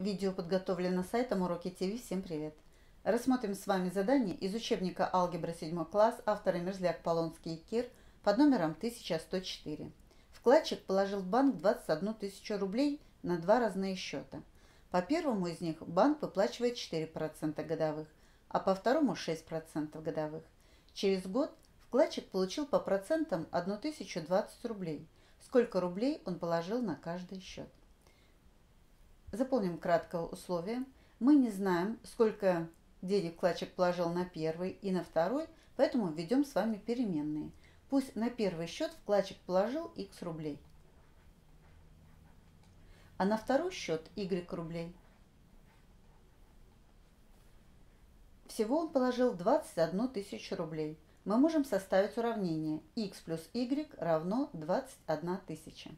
Видео подготовлено сайтом Уроки ТВ. Всем привет! Рассмотрим с вами задание из учебника «Алгебра 7 класс» автора Мерзляк Полонский и Кир под номером 1104. Вкладчик положил в банк 21 тысячу рублей на два разные счета. По первому из них банк выплачивает 4% годовых, а по второму 6% годовых. Через год вкладчик получил по процентам 1020 рублей. Сколько рублей он положил на каждый счет? Заполним краткое условие. Мы не знаем, сколько денег вкладчик положил на первый и на второй, поэтому введем с вами переменные. Пусть на первый счет вкладчик положил x рублей, а на второй счет y рублей. Всего он положил 21 тысячу рублей. Мы можем составить уравнение x плюс y равно 21 тысяча.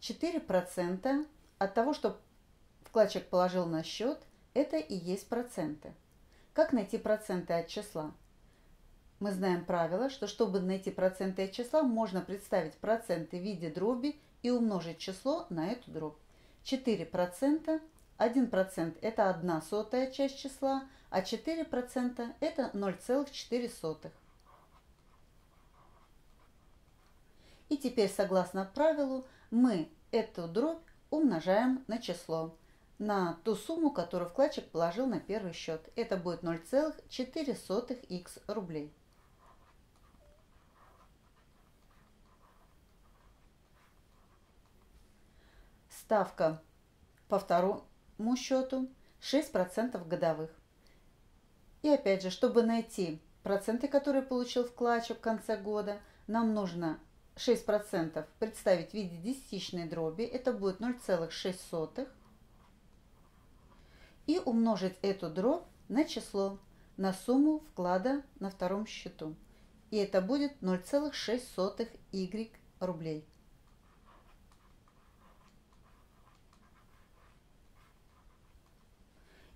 4% от того, что вкладчик положил на счет, это и есть проценты. Как найти проценты от числа? Мы знаем правило, что чтобы найти проценты от числа, можно представить проценты в виде дроби и умножить число на эту дробь. 4%, 1% это 1/100 часть числа, а 4% это 0,4. И теперь, согласно правилу, мы эту дробь умножаем на число, на ту сумму, которую вкладчик положил на первый счет. Это будет 0,4 рублей. Ставка по второму счету 6% годовых. И опять же, чтобы найти проценты, которые получил вкладчик в конце года, нам нужно 6% представить в виде десятичной дроби, это будет 0,06, и умножить эту дробь на число, на сумму вклада на втором счету. И это будет 0,06 рублей.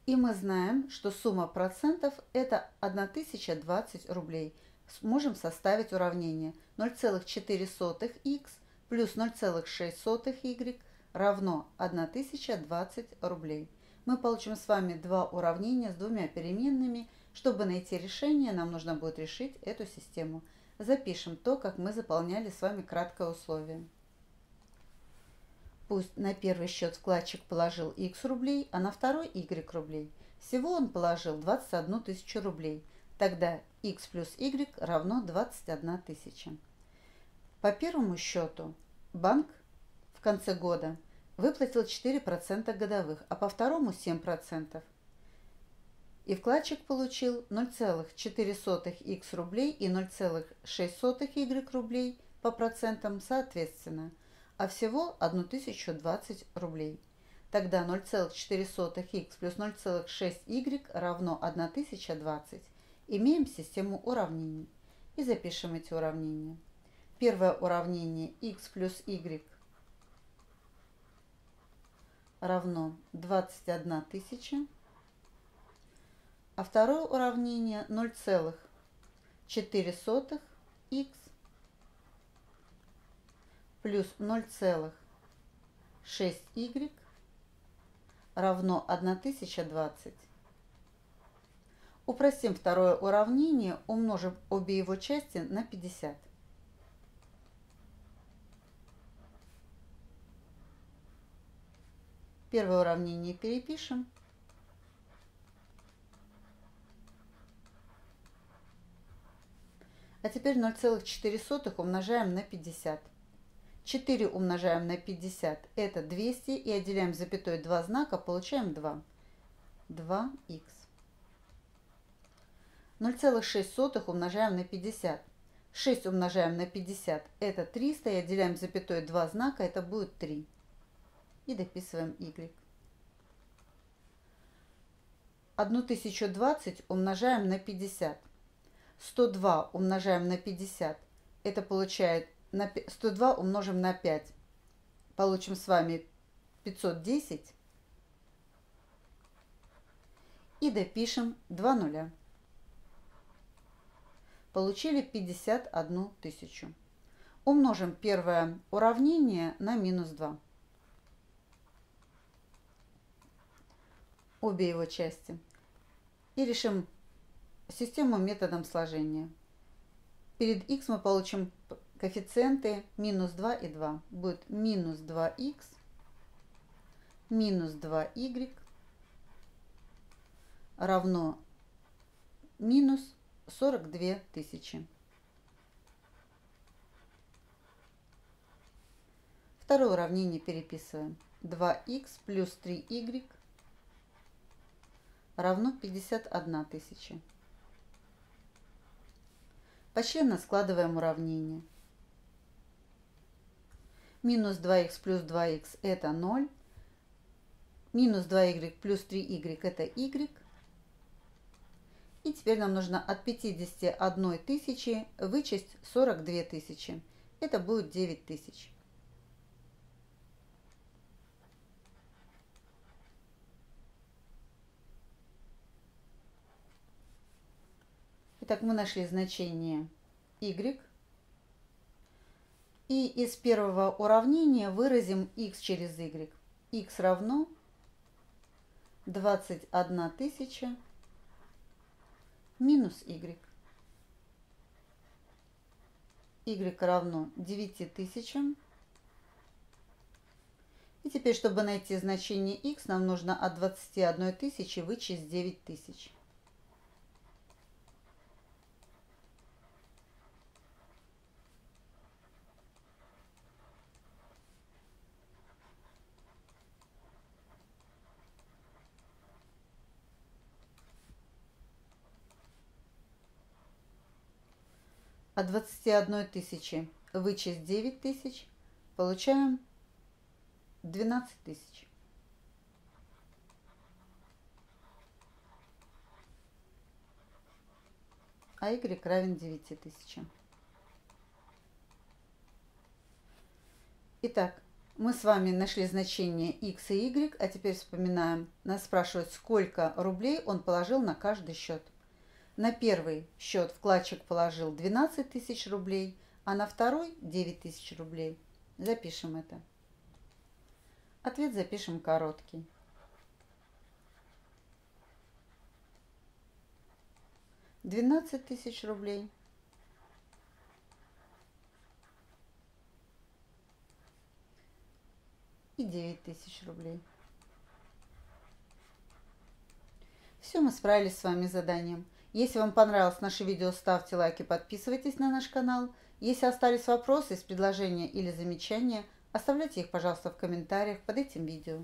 И мы знаем, что сумма процентов это 1020 рублей. Можем составить уравнение 0,4х плюс 0,6 равно 1020 рублей. Мы получим с вами два уравнения с двумя переменными. Чтобы найти решение, нам нужно будет решить эту систему. Запишем то, как мы заполняли с вами краткое условие. Пусть на первый счет вкладчик положил x рублей, а на второй y рублей. Всего он положил 21 тысячу рублей. Тогда x плюс y равно 21 тысяча. По первому счету банк в конце года выплатил 4% годовых, а по второму 7%. И вкладчик получил 0,04 х рублей и 0,06 y рублей по процентам соответственно, а всего 1020 рублей. Тогда 0,04 х плюс 0,6 y равно 1020. Имеем систему уравнений и запишем эти уравнения. Первое уравнение x плюс y равно 21 тысяча, а второе уравнение 0,04 x плюс 0,6 y равно 1020. Упростим второе уравнение, умножим обе его части на 50. Первое уравнение перепишем. А теперь 0,04 умножаем на 50. 4 умножаем на 50 это 200 и отделяем запятой два знака, получаем 2. 2х. 0,06 умножаем на 50. 6 умножаем на 50 это 300 и отделяем запятой два знака, это будет 3. И дописываем y. 1020 умножаем на 50. 102 умножаем на 50. Это получает 102 умножим на 5. Получим с вами 510. И допишем 2 нуля. Получили 51 тысячу. Умножим первое уравнение на минус 2. обе его части и решим систему методом сложения. Перед х мы получим коэффициенты минус 2 и 2. Будет минус 2х, минус 2y равно минус 42 тысячи. Второе уравнение переписываем. 2х плюс 3y равно 51 тысяча. Поочередно складываем уравнение. Минус 2х плюс 2х это 0. Минус 2y плюс 3y это y. И теперь нам нужно от 51 тысячи вычесть 42 тысячи. Это будет 9 тысяч. Итак, мы нашли значение y. И из первого уравнения выразим x через y. X равно 21 тысяча минус y. Y равно 9 тысячам. И теперь, чтобы найти значение x, нам нужно от 21 тысячи вычесть 9 тысяч. От 21 тысячи вычесть 9 тысяч, получаем 12 тысяч. А y равен 9 тысячам. Итак, мы с вами нашли значение x и y, а теперь вспоминаем. Нас спрашивают, сколько рублей он положил на каждый счет. На первый счет вкладчик положил 12 тысяч рублей, а на второй 9 тысяч рублей. Запишем это. Ответ запишем короткий. Двенадцать тысяч рублей и 9 тысяч рублей. Все, мы справились с вами с заданием. Если вам понравилось наше видео, ставьте лайки, подписывайтесь на наш канал. Если остались вопросы, предложения или замечания, оставляйте их, пожалуйста, в комментариях под этим видео.